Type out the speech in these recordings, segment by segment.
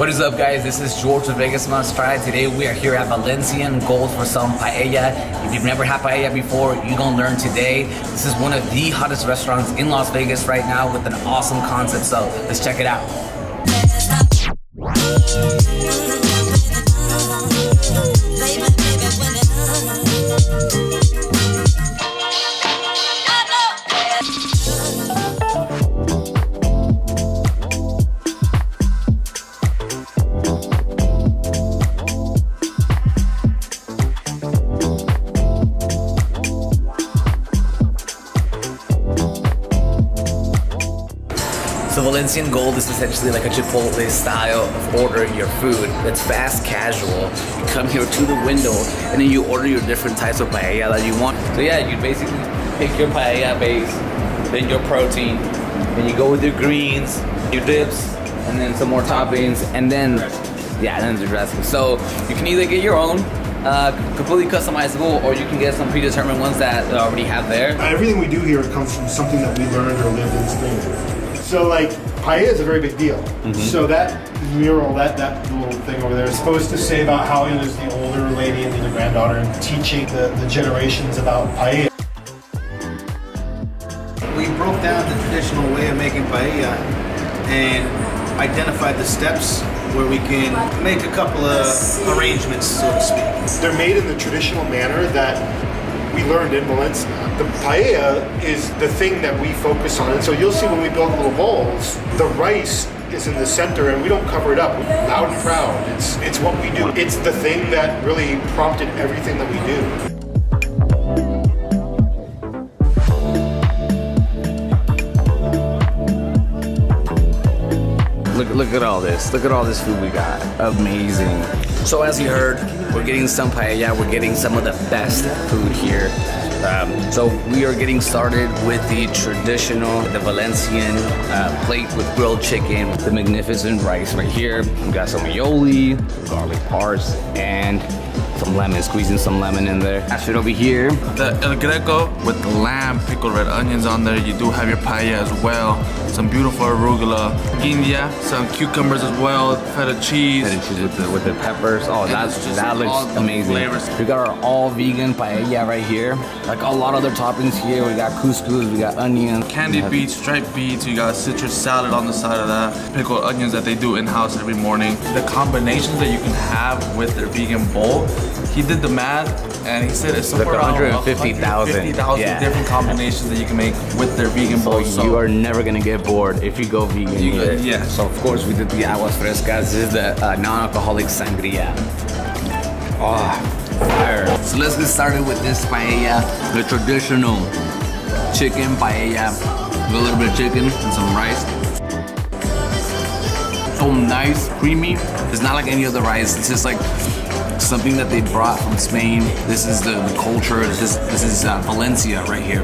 What is up, guys? This is George with Vegas Must Try. Today we are here at Valencian Gold for some paella. If you've never had paella before, you're gonna learn today. This is one of the hottest restaurants in Las Vegas right now with an awesome concept, so let's check it out. So Valencian Gold is essentially like a Chipotle style of ordering your food. It's fast casual. You come here to the window and then you order your different types of paella that you want. So yeah, you basically pick your paella base, then your protein, then you go with your greens, your dips, and then some more toppings, and then, yeah, and then the dressing. So you can either get your own, completely customizable, or you can get some predetermined ones that already have there. Everything we do here comes from something that we learned or lived in Spain. So like, paella is a very big deal. Mm-hmm. So that mural, that little thing over there is supposed to say about how it was the older lady and the granddaughter and teaching the generations about paella. We broke down the traditional way of making paella and identified the steps where we can make a couple of arrangements, so to speak. They're made in the traditional manner that we learned in Valencia. The paella is the thing that we focus on, and so you'll see when we build little bowls, the rice is in the center and we don't cover it up. We're loud and proud. It's what we do. It's the thing that really prompted everything that we do. Look at all this. Look at all this food we got. Amazing. So as you heard, we're getting some paella. We're getting some of the best food here. So we are getting started with the traditional, the Valencian plate with grilled chicken, the magnificent rice right here. We got some aioli, garlic parts, and some lemon, squeezing some lemon in there. That's it over here. The El Greco with the lamb, pickled red onions on there. You do have your paella as well. Some beautiful arugula, guinea, some cucumbers as well, feta cheese. Feta cheese with the peppers. Oh, that looks amazing. Flavors. We got our all vegan paella right here. Like a lot of other toppings here. We got couscous, we got onions. Candied beets, striped beets. You got a citrus salad on the side of that. Pickled onions that they do in-house every morning. The combinations that you can have with their vegan bowl. He did the math, and he said it's somewhere like 150,000 different combinations that you can make with their vegan bowl. So you are never gonna get bored if you go vegan. Yeah. So of course we did the Aguas Frescas. This is the non-alcoholic sangria. Oh, fire! So let's get started with this paella, the traditional chicken paella. With a little bit of chicken and some rice. So nice, creamy. It's not like any other rice. It's just like something that they brought from Spain. This is the culture. This is Valencia right here.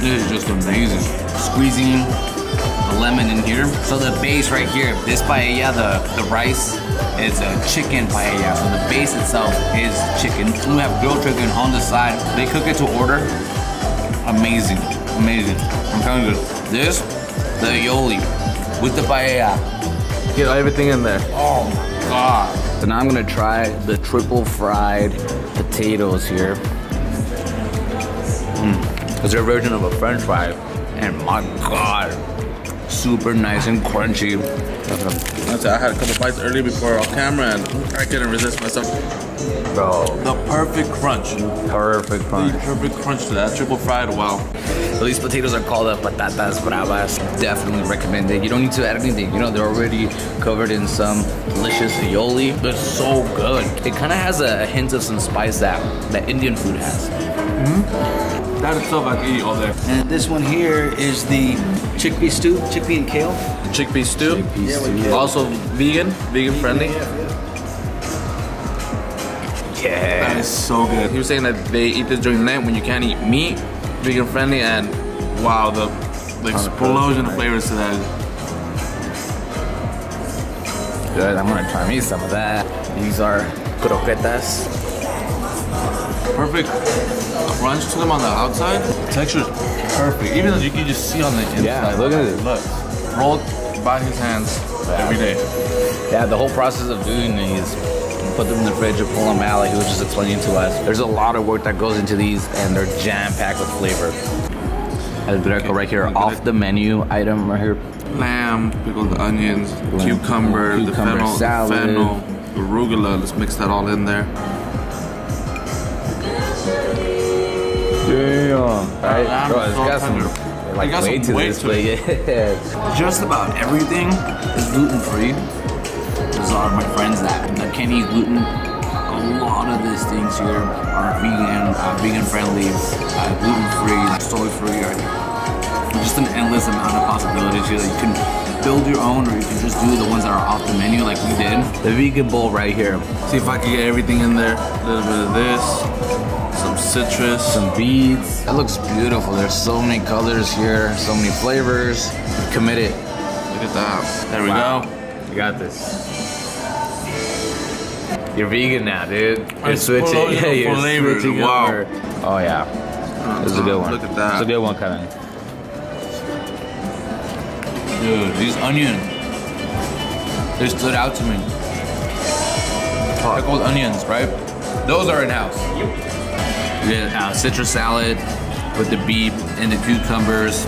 This is just amazing. Squeezing the lemon in here. So the base right here, this paella, the rice is a chicken paella. So the base itself is chicken. We have grilled chicken on the side. They cook it to order. Amazing, amazing. I'm telling you, this, the aioli with the paella. Get everything in there. Oh my God. So now I'm gonna try the triple fried potatoes here. It's their version of a French fry, and my God, super nice and crunchy. I had a couple bites earlier before on camera, and I couldn't resist myself. Bro, the perfect crunch. Perfect crunch. The perfect crunch to that triple fried. Wow. So these potatoes are called patatas bravas. Definitely recommend it. You don't need to add anything. You know, they're already covered in some delicious aioli. They're so good. It kind of has a hint of some spice that Indian food has. Mm-hmm. That itself I can eat all day. And this one here is the chickpea stew, chickpea and kale. The chickpea stew. Chickpea stew. Also vegan friendly. Yeah. That is so good. He was saying that they eat this during the night when you can't eat meat, vegan friendly, and wow, the explosion of flavors to that. Good, I'm gonna try me some of that. These are croquetas. Perfect crunch to them on the outside. The texture is perfect, even though you can just see on the inside. Yeah, look at it. Look, rolled by his hands. every day. Yeah, the whole process of doing these, put them in the fridge and pull them out, like he was just explaining to us. There's a lot of work that goes into these, and they're jam-packed with flavor. El Greco right here, off the menu item right here. Lamb, pickled onions, cucumber, the fennel, salad. Arugula, let's mix that all in there. Yeah. Alright, bro, it's got some like weight to this plate. Yeah. Just about everything is gluten-free. There's a lot of my friends that can't eat gluten. A lot of these things here are vegan, vegan-friendly, gluten-free, soy-free. Just an endless amount of possibilities here that you can build your own, or you can just do the ones that are off the menu like we did. The vegan bowl right here. See if I can get everything in there. A little bit of this. Some citrus, some beads. That looks beautiful. There's so many colors here, so many flavors. Commit it. Look at that. There we go. You got this. You're vegan now, dude. You're switching. Yeah, you're switching over. Oh yeah, this is a good one. Look at that. It's a good one, Kevin. Dude, these onions, they stood out to me. Pickled onions, right? Those are in house. We had citrus salad with the beef and the cucumbers.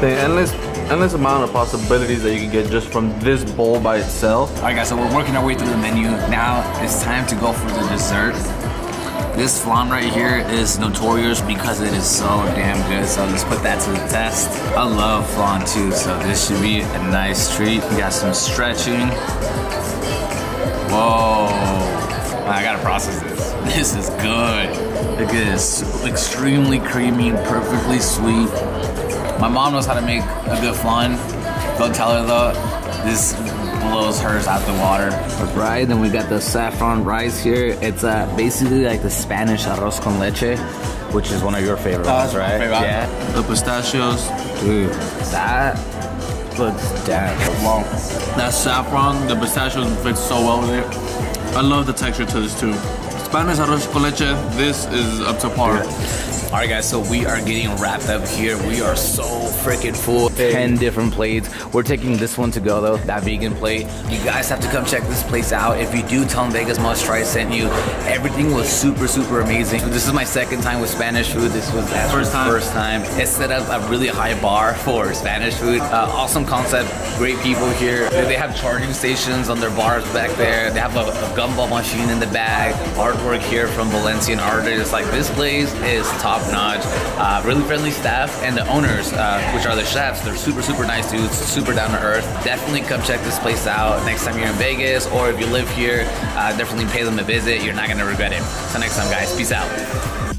The endless amount of possibilities that you can get just from this bowl by itself. All right guys, so we're working our way through the menu. Now it's time to go for the dessert. This flan right here is notorious because it is so damn good, so let's put that to the test. I love flan too, so this should be a nice treat. We got some stretching. Whoa. I gotta process this. This is good. Look at this, extremely creamy and perfectly sweet. My mom knows how to make a good flan. Don't tell her though, this blows hers out the water. Right, then we got the saffron rice here. It's basically like the Spanish arroz con leche, which is one of your favorite ones, right? Yeah. The pistachios. Dude, that looks damn long. That saffron, the pistachios fits so well with it. I love the texture to this too. Spanish arroz con leche, this is up to par. Yeah. All right guys, so we are getting wrapped up here. We are so freaking full. 10 different plates. We're taking this one to go though, that vegan plate. You guys have to come check this place out. If you do, tell them Vegas Must Try sent you. Everything was super, super amazing. This is my second time with Spanish food. This was the first time. It set up a really high bar for Spanish food. Awesome concept, great people here. They have charging stations on their bars back there. They have a gumball machine in the back. Artwork here from Valencian artists. Like, this place is top notch. Really friendly staff, and the owners, which are the chefs, they're super, super nice dudes, super down to earth. Definitely come check this place out next time you're in Vegas, or if you live here, definitely pay them a visit. You're not gonna regret it. Till next time, guys. Peace out.